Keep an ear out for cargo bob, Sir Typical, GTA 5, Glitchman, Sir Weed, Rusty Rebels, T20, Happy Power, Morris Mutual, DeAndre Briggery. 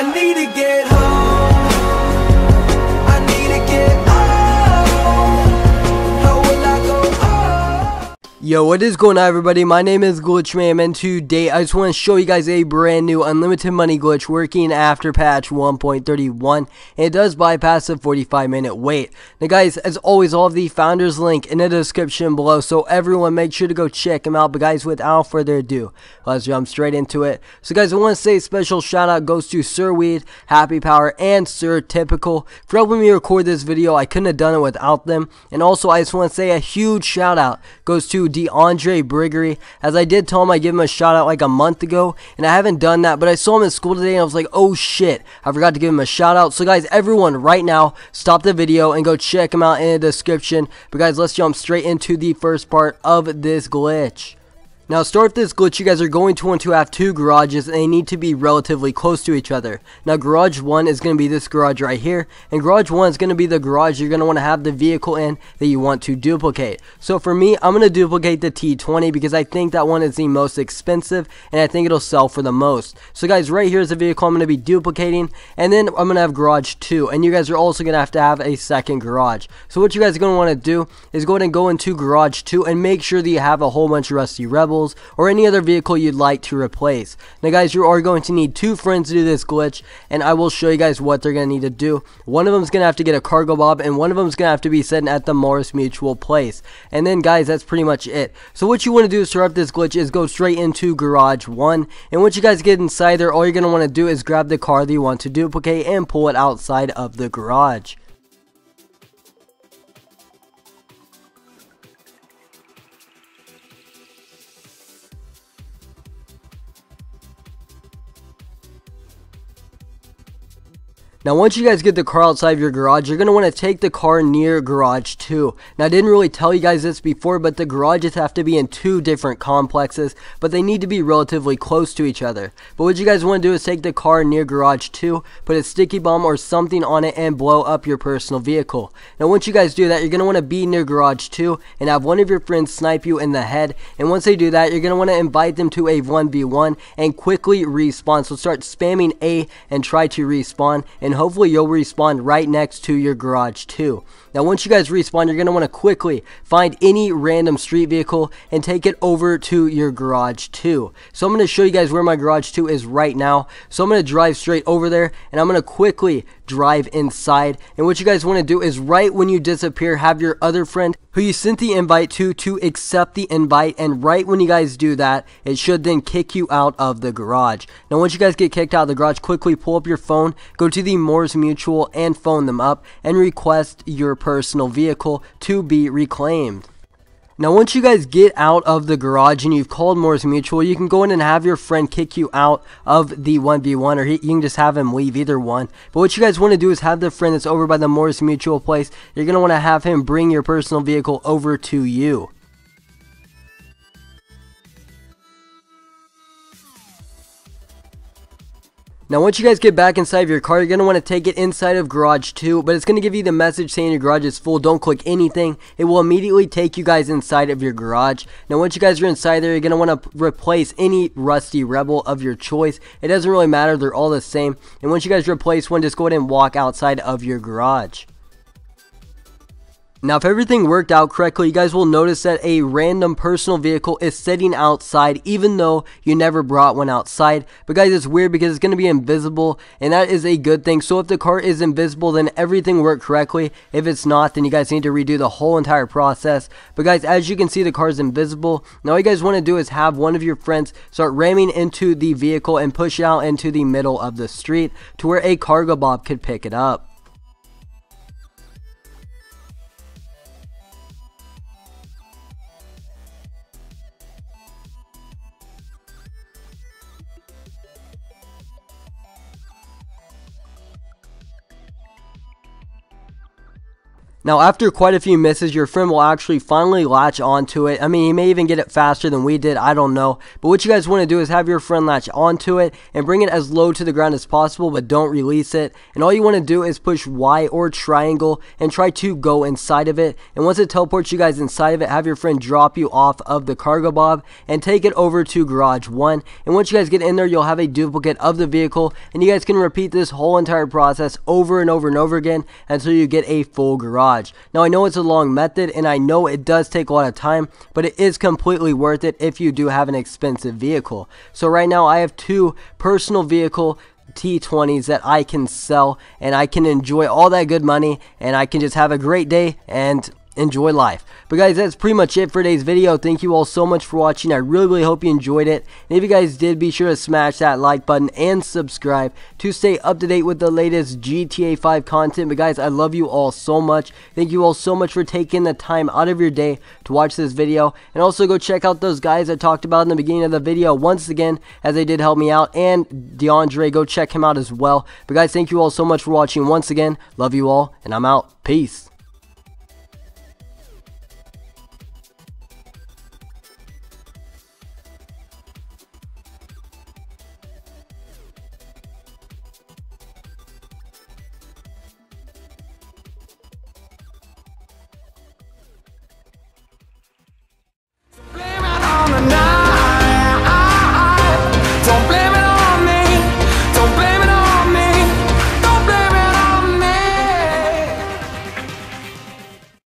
I need to get home. I need to get home. How will I go home? Yo, what is going on, everybody? My name is Glitchman, and today I just want to show you guys a brand new unlimited money glitch working after patch 1.31, and it does bypass the 45-minute wait. Now, guys, as always, all of the founders link in the description below, so everyone make sure to go check them out. But guys, without further ado, let's jump straight into it. So guys, I want to say a special shout out goes to Sir Weed, Happy Power, and Sir Typical for helping me record this video. I couldn't have done it without them. And also, I just want to say a huge shout out goes to DeAndre Briggery, as I did tell him I give him a shout out like a month ago, and I haven't done that. But I saw him in school today, and I was like, oh shit, I forgot to give him a shout out. So guys, everyone right now, stop the video and go check him out in the description. But guys, let's jump straight into the first part of this glitch. Now, to start this glitch, you guys are going to want to have two garages, and they need to be relatively close to each other. Now, garage 1 is going to be this garage right here, and garage 1 is going to be the garage you're going to want to have the vehicle in that you want to duplicate. So for me, I'm going to duplicate the T20 because I think that one is the most expensive, and I think it'll sell for the most. So guys, right here is the vehicle I'm going to be duplicating, and then I'm going to have garage 2, and you guys are also going to have a second garage. So what you guys are going to want to do is go ahead and go into garage 2 and make sure that you have a whole bunch of Rusty Rebels or any other vehicle you'd like to replace. Now guys, you are going to need two friends to do this glitch, and I will show you guys what they're going to need to do. One of them is going to have to get a cargo bob, and one of them is going to have to be sitting at the Morris Mutual place. And then guys, that's pretty much it. So what you want to do to start up this glitch is go straight into garage 1, and once you guys get inside there, all you're going to want to do is grab the car that you want to duplicate and pull it outside of the garage. Now, once you guys get the car outside of your garage, you're going to want to take the car near garage 2. Now, I didn't really tell you guys this before, but the garages have to be in two different complexes, but they need to be relatively close to each other. But what you guys want to do is take the car near garage 2, put a sticky bomb or something on it, and blow up your personal vehicle. Now, once you guys do that, you're going to want to be near garage 2 and have one of your friends snipe you in the head. And once they do that, you're going to want to invite them to a 1v1 and quickly respawn. So start spamming A and try to respawn, and hopefully you'll respawn right next to your garage 2. Now, once you guys respawn, you're going to want to quickly find any random street vehicle and take it over to your garage 2. So I'm going to show you guys where my garage 2 is right now. So I'm going to drive straight over there, and I'm going to quickly drive inside. And what you guys want to do is right when you disappear, have your other friend who you sent the invite to accept the invite, and right when you guys do that, it should then kick you out of the garage. Now, once you guys get kicked out of the garage, quickly pull up your phone, go to the Morris Mutual and phone them up and request your personal vehicle to be reclaimed. Now, once you guys get out of the garage and you've called Morris Mutual, you can go in and have your friend kick you out of the 1v1, or you can just have him leave, either one. But what you guys want to do is have the friend that's over by the Morris Mutual place, you're going to want to have him bring your personal vehicle over to you. Now, once you guys get back inside of your car, you're going to want to take it inside of garage 2, but it's going to give you the message saying your garage is full, don't click anything. It will immediately take you guys inside of your garage. Now, once you guys are inside there, you're going to want to replace any Rusty Rebel of your choice. It doesn't really matter, they're all the same. And once you guys replace one, just go ahead and walk outside of your garage. Now, if everything worked out correctly, you guys will notice that a random personal vehicle is sitting outside even though you never brought one outside. But guys, it's weird because it's going to be invisible, and that is a good thing. So if the car is invisible, then everything worked correctly. If it's not, then you guys need to redo the whole entire process. But guys, as you can see, the car is invisible. Now, all you guys want to do is have one of your friends start ramming into the vehicle and push out into the middle of the street to where a cargo bob could pick it up. Now, after quite a few misses, your friend will actually finally latch onto it. I mean, he may even get it faster than we did, I don't know. But what you guys want to do is have your friend latch onto it and bring it as low to the ground as possible, but don't release it. And all you want to do is push Y or triangle and try to go inside of it. And once it teleports you guys inside of it, have your friend drop you off of the cargo bob and take it over to garage 1. And once you guys get in there, you'll have a duplicate of the vehicle, and you guys can repeat this whole entire process over and over and over again until you get a full garage. Now, I know it's a long method, and I know it does take a lot of time, but it is completely worth it if you do have an expensive vehicle. So right now I have 2 personal vehicle T20s that I can sell, and I can enjoy all that good money, and I can just have a great day and enjoy life. But guys, that's pretty much it for today's video. Thank you all so much for watching. I really hope you enjoyed it, and if you guys did, be sure to smash that like button and subscribe to stay up to date with the latest GTA 5 content. But guys, I love you all so much. Thank you all so much for taking the time out of your day to watch this video, and also go check out those guys I talked about in the beginning of the video once again, as they did help me out, and DeAndre, go check him out as well. But guys, thank you all so much for watching once again. Love you all, and I'm out. Peace.